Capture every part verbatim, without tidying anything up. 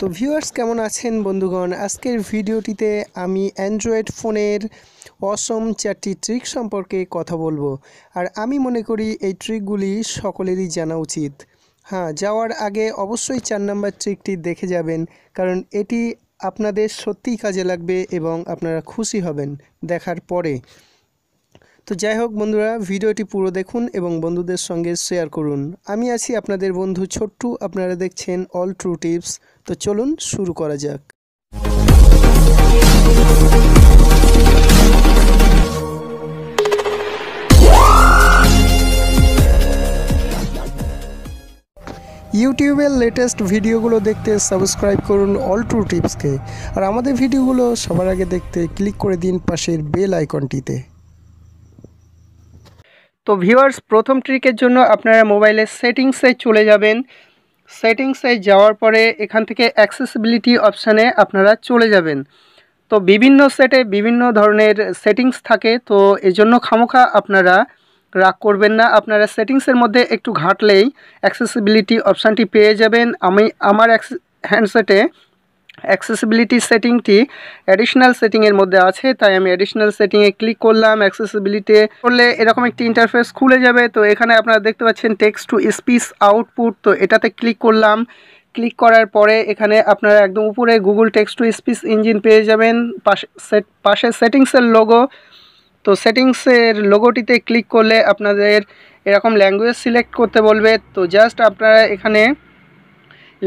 তো ভিউয়ার্স, কেমন আছেন বন্ধুগণ? আজকের ভিডিওটিতে আমি অ্যান্ড্রয়েড ফোনের অসম চারটি ট্রিক সম্পর্কে কথা বলবো, আর আমি মনে করি এই ট্রিকগুলি সকলেরই জানা উচিত। হ্যাঁ, যাওয়ার আগে অবশ্যই চার নাম্বার ট্রিকটি দেখে যাবেন, কারণ এটি আপনাদের সত্যিই কাজে লাগবে এবং আপনারা খুশি হবেন দেখার পরে। তো যাই হোক বন্ধুরা, ভিডিওটি পুরো দেখুন এবং বন্ধুদের সঙ্গে শেয়ার করুন। আমি আছি আপনাদের বন্ধু ছোট্টু, আপনারা দেখছেন অল ট্রু টিপস। তো চলুন শুরু করা যাক। ইউটিউবের লেটেস্ট ভিডিওগুলো দেখতে সাবস্ক্রাইব করুন অল ট্রু টিপসকে, আর আমাদের ভিডিওগুলো সবার আগে দেখতে ক্লিক করে দিন পাশের বেল আইকনটিতে। তো ভিউয়ার্স, প্রথম ট্রিকের জন্য আপনারা মোবাইলের সেটিংসে চলে যাবেন। সেটিংসে যাওয়ার পরে এখান থেকে অ্যাক্সেসিবিলিটি অপশানে আপনারা চলে যাবেন। তো বিভিন্ন সেটে বিভিন্ন ধরনের সেটিংস থাকে, তো এজন্য খামোখা আপনারা রাগ করবেন না। আপনারা সেটিংসের মধ্যে একটু ঘাঁটলেই অ্যাক্সেসিবিলিটি অপশানটি পেয়ে যাবেন। আমি আমার হ্যান্ডসেটে অ্যাক্সেসিবিলিটি সেটিংটি অ্যাডিশনাল সেটিংয়ের মধ্যে আছে, তাই আমি অ্যাডিশনাল সেটিংয়ে ক্লিক করলাম। অ্যাক্সেসিবিলিটি করলে এরকম একটি ইন্টারফেস খুলে যাবে। তো এখানে আপনারা দেখতে পাচ্ছেন টেক্সট টু স্পিচ আউটপুট, তো এটাতে ক্লিক করলাম। ক্লিক করার পরে এখানে আপনারা একদম উপরে Google text to speech engine পেয়ে যাবেন, পাশে পাশে সেটিংসের লোগো। তো সেটিংসের লোগোটিতে ক্লিক করলে আপনাদের এরকম ল্যাঙ্গুয়েজ সিলেক্ট করতে বলবে। তো জাস্ট আপনারা এখানে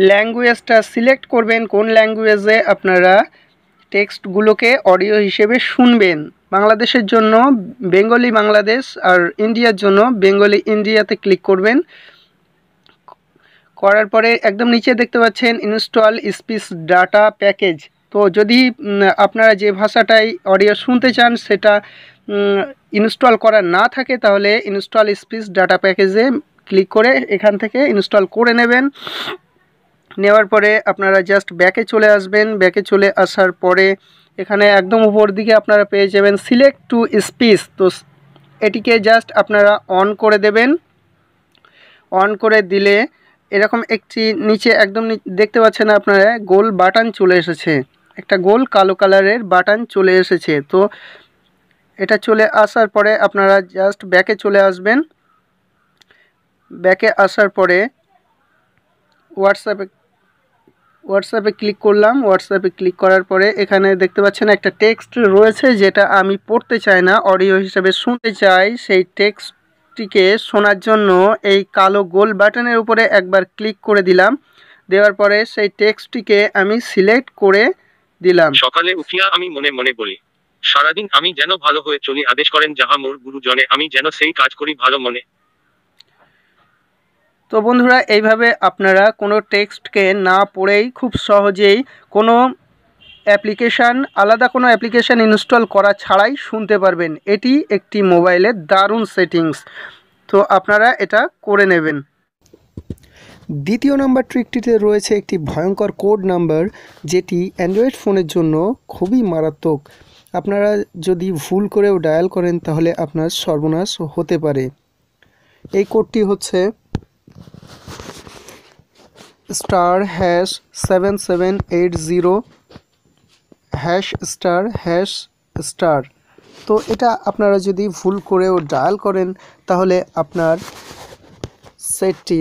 ল্যাঙ্গুয়েজটা সিলেক্ট করবেন, কোন ল্যাঙ্গুয়েজে আপনারা টেক্সটগুলোকে অডিও হিসেবে শুনবেন। বাংলাদেশের জন্য বেঙ্গলি বাংলাদেশ, আর ইন্ডিয়ার জন্য বেঙ্গলি ইন্ডিয়াতে ক্লিক করবেন। করার পরে একদম নিচে দেখতে পাচ্ছেন ইনস্টল স্পিচ ডাটা প্যাকেজ। তো যদি আপনারা যে ভাষাটাই অডিও শুনতে চান সেটা ইনস্টল করা না থাকে, তাহলে ইনস্টল স্পিচ ডাটা প্যাকেজে ক্লিক করে এখান থেকে ইনস্টল করে নেবেন। নেওয়ার পরে আপনারা জাস্ট ব্যাকে চলে আসবেন। ব্যাকে চলে আসার পরে এখানে একদম উপর দিকে আপনারা পেয়ে যাবেন সিলেক্ট টু স্পিচ। তো এটিকে জাস্ট আপনারা অন করে দেবেন। অন করে দিলে এরকম একটি নিচে একদম দেখতে পাচ্ছেন আপনারা গোল বাটন চলে এসেছে, একটা গোল কালো কালারের বাটন চলে এসেছে। তো এটা চলে আসার পরে আপনারা জাস্ট ব্যাকে চলে আসবেন। ব্যাকে আসার পরে হোয়াটসঅ্যাপে হোয়াটসঅ্যাপে ক্লিক করলাম। হোয়াটসঅ্যাপে ক্লিক করার পরে এখানে দেখতে পাচ্ছেন একটা টেক্সট রয়েছে, যেটা আমি পড়তে চাই না, অডিও হিসেবে শুনতে চাই। সেই টেক্সটটিকে শোনার জন্য এই কালো গোল বাটনের উপরে একবার ক্লিক করে দিলাম। দেওয়ার পরে সেই টেক্সটটিকে আমি সিলেক্ট করে দিলাম। সকালে উঠিয়া আমি মনে মনে বলি, সারাদিন আমি যেন ভালো হয়ে চলি, আদেশ করেন যাহা মোর গুরুজনে, আমি যেন সেই কাজ করি ভালো মনে। তো বন্ধুরা, এইভাবে আপনারা কোনো টেক্সটকে না পড়েই খুব সহজেই কোনো অ্যাপ্লিকেশান, আলাদা কোনো অ্যাপ্লিকেশান ইনস্টল করা ছাড়াই শুনতে পারবেন। এটি একটি মোবাইলের দারুণ সেটিংস, তো আপনারা এটা করে নেবেন। দ্বিতীয় নম্বর ট্রিকটিতে রয়েছে একটি ভয়ঙ্কর কোড নাম্বার, যেটি অ্যান্ড্রয়েড ফোনের জন্য খুবই মারাত্মক। আপনারা যদি ভুল করেও ডায়াল করেন তাহলে আপনার সর্বনাশ হতে পারে। এই কোডটি হচ্ছে star hash seven seven eight zero hash star hash star. তো এটা আপনারা যদি ভুল করেও ডায়াল করেন তাহলে আপনার সেটটি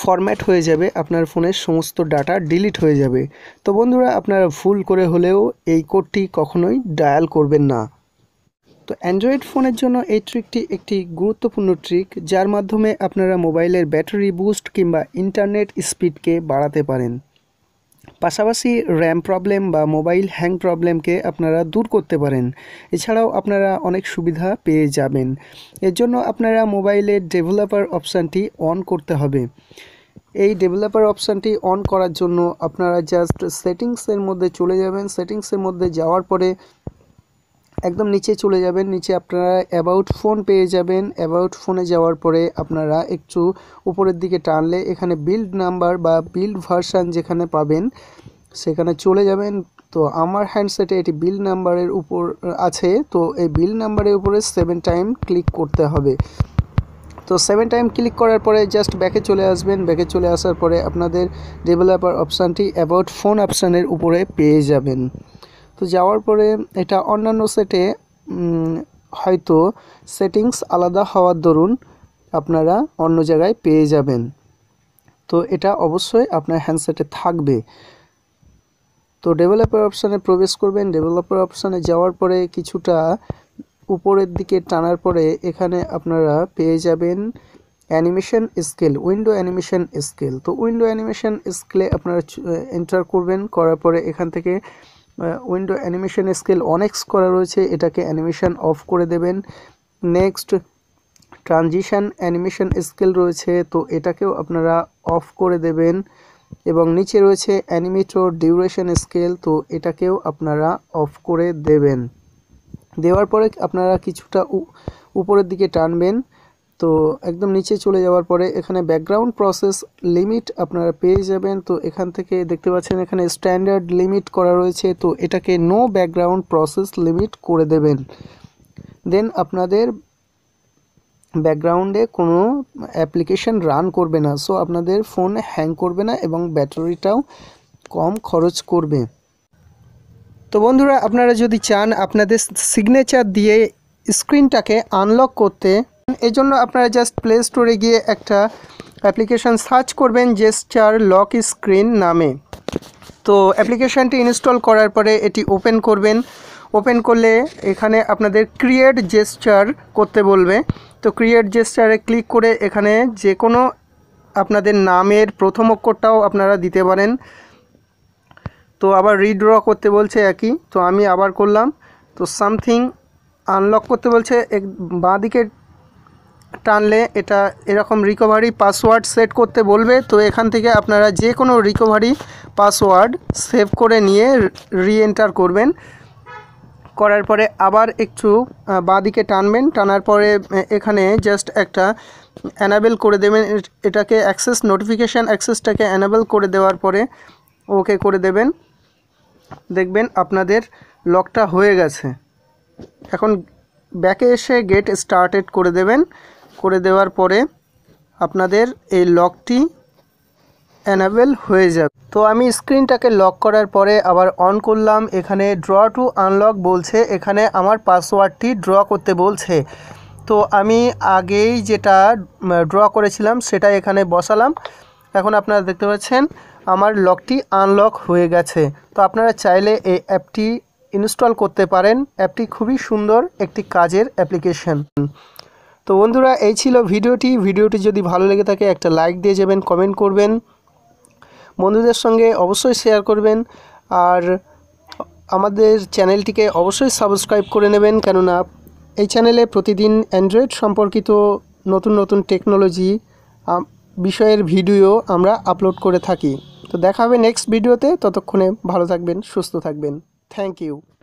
ফরম্যাট হয়ে যাবে, আপনার ফোনের সমস্ত ডাটা ডিলিট হয়ে যাবে। তো বন্ধুরা, আপনারা ভুল করে হলেও এই কোডটি কখনোই ডায়াল করবেন না। তো অ্যান্ড্রয়েড ফোনের জন্য এই ট্রিকটি একটি গুরুত্বপূর্ণ ট্রিক, যার মাধ্যমে আপনারা মোবাইলের ব্যাটারি বুস্ট কিংবা ইন্টারনেট স্পিডকে বাড়াতে পারেন। পাশাপাশি র্যাম প্রবলেম বা মোবাইল হ্যাং প্রবলেমকে আপনারা দূর করতে পারেন। এছাড়াও আপনারা অনেক সুবিধা পেয়ে যাবেন। এর জন্য আপনারা মোবাইলের ডেভেলপার অপশানটি অন করতে হবে। এই ডেভেলপার অপশানটি অন করার জন্য আপনারা জাস্ট সেটিংসের মধ্যে চলে যাবেন। সেটিংসের মধ্যে যাওয়ার পরে একদম নিচে চলে যাবেন। নিচে আপনারা অ্যাবাউট ফোন পেয়ে যাবেন। অ্যাবাউট ফোনে যাওয়ার পরে আপনারা একটু উপরের দিকে টানলে এখানে বিল্ড নাম্বার বা বিল্ড ভার্সান যেখানে পাবেন সেখানে চলে যাবেন। তো আমার হ্যান্ডসেটে এটি বিল্ড নাম্বারের উপর আছে, তো এই বিল্ড নাম্বারের উপরে সেভেন টাইম ক্লিক করতে হবে। তো সেভেন টাইম ক্লিক করার পরে জাস্ট ব্যাকে চলে আসবেন। ব্যাকে চলে আসার পরে আপনাদের ডেভেলপার অপশানটি অ্যাবাউট ফোন অপশানের উপরে পেয়ে যাবেন। তো যাওয়ার পরে এটা অন্যান্য সেটে হয়তো সেটিংস আলাদা হওয়ার দরুন আপনারা অন্য জায়গায় পেয়ে যাবেন, তো এটা অবশ্যই আপনার হ্যান্ডসেটে থাকবে। তো ডেভেলপার অপশানে প্রবেশ করবেন। ডেভেলপার অপশানে যাওয়ার পরে কিছুটা উপরের দিকে টানার পরে এখানে আপনারা পেয়ে যাবেন animation scale, window animation scale. তো উইন্ডো অ্যানিমেশন স্কেলে আপনারা এন্টার করবেন, করার পরে এখান থেকে উইন্ডো অ্যানিমেশন স্কেল অনেক্স করা রয়েছে, এটাকে অ্যানিমেশন অফ করে দেবেন। নেক্সট ট্রানজিশন অ্যানিমেশন স্কেল রয়েছে, তো এটাকেও আপনারা অফ করে দেবেন। এবং নিচে রয়েছে অ্যানিমেটর ডিউরেশন স্কেল, তো এটাকেও আপনারা অফ করে দেবেন। দেওয়ার পরে আপনারা কিছুটা উপরের দিকে টানবেন, তো একদম নিচে চলে যাওয়ার পরে এখানে ব্যাকগ্রাউন্ড প্রসেস লিমিট আপনারা পেয়ে যাবেন। তো এখান থেকে দেখতে পাচ্ছেন এখানে স্ট্যান্ডার্ড লিমিট করা রয়েছে, তো এটাকে নো ব্যাকগ্রাউন্ড প্রসেস লিমিট করে দেবেন। দেন আপনাদের ব্যাকগ্রাউন্ডে কোনো অ্যাপ্লিকেশন রান করবে না, সো আপনাদের ফোন হ্যাং করবে না এবং ব্যাটারিটাও কম খরচ করবে। তো বন্ধুরা, আপনারা যদি চান আপনাদের সিগনেচার দিয়ে স্ক্রিনটাকে আনলক করতে, এজন্য আপনারা জাস্ট প্লে স্টোরে গিয়ে একটা অ্যাপ্লিকেশান সার্চ করবেন জেসচার লক স্ক্রিন নামে। তো অ্যাপ্লিকেশানটি ইনস্টল করার পরে এটি ওপেন করবেন। ওপেন করলে এখানে আপনাদের ক্রিয়েট জেসচার করতে বলবে। তো ক্রিয়েট জেসচারে ক্লিক করে এখানে যে কোনো আপনাদের নামের প্রথম অক্ষরটাও আপনারা দিতে পারেন। তো আবার রিড্র করতে বলছে একই, তো আমি আবার করলাম। তো সামথিং আনলক করতে বলছে, এক বাঁ দিকে টানলে এটা এরকম রিকভারি পাসওয়ার্ড সেট করতে বলবে। তো এখান থেকে আপনারা যে কোনো রিকভারি পাসওয়ার্ড সেভ করে নিয়ে রিএন্টার করবেন। করার পরে আবার একটু বাঁ দিকে টানবেন, টানার পরে এখানে জাস্ট একটা অ্যানাবেল করে দেবেন, এটাকে অ্যাক্সেস নোটিফিকেশান অ্যাক্সেসটাকে অ্যানাবেল করে দেওয়ার পরে ওকে করে দেবেন। দেখবেন আপনাদের লকটা হয়ে গেছে। এখন ব্যাকে এসে গেট স্টার্টেড করে দেবেন, করে দেওয়ার পরে আপনাদের এই লকটি অ্যানাবেল হয়ে যাবে। তো আমি স্ক্রিনটাকে লক করার পরে আবার অন করলাম। এখানে ড্র টু আনলক বলছে, এখানে আমার পাসওয়ার্ডটি ড্র করতে বলছে। তো আমি আগেই যেটা ড্র করেছিলাম সেটা এখানে বসালাম। এখন আপনারা দেখতে পাচ্ছেন আমার লকটি আনলক হয়ে গেছে। তো আপনারা চাইলে এই অ্যাপটি ইনস্টল করতে পারেন। অ্যাপটি খুবই সুন্দর একটি কাজের অ্যাপ্লিকেশন। তো বন্ধুরা, এই ছিল ভিডিওটি। ভিডিওটি যদি ভালো লেগে থাকে একটা লাইক দিয়ে যাবেন, কমেন্ট করবেন, বন্ধুদের সঙ্গে অবশ্যই শেয়ার করবেন। আর আমাদের চ্যানেলটিকে অবশ্যই সাবস্ক্রাইব করে নেবেন, কেননা এই চ্যানেলে প্রতিদিন অ্যান্ড্রয়েড সম্পর্কিত নতুন নতুন টেকনোলজি বিষয়ের ভিডিও আমরা আপলোড করে থাকি। তো দেখা হবে নেক্সট ভিডিওতে। ততক্ষণে ভালো থাকবেন, সুস্থ থাকবেন। Thank you.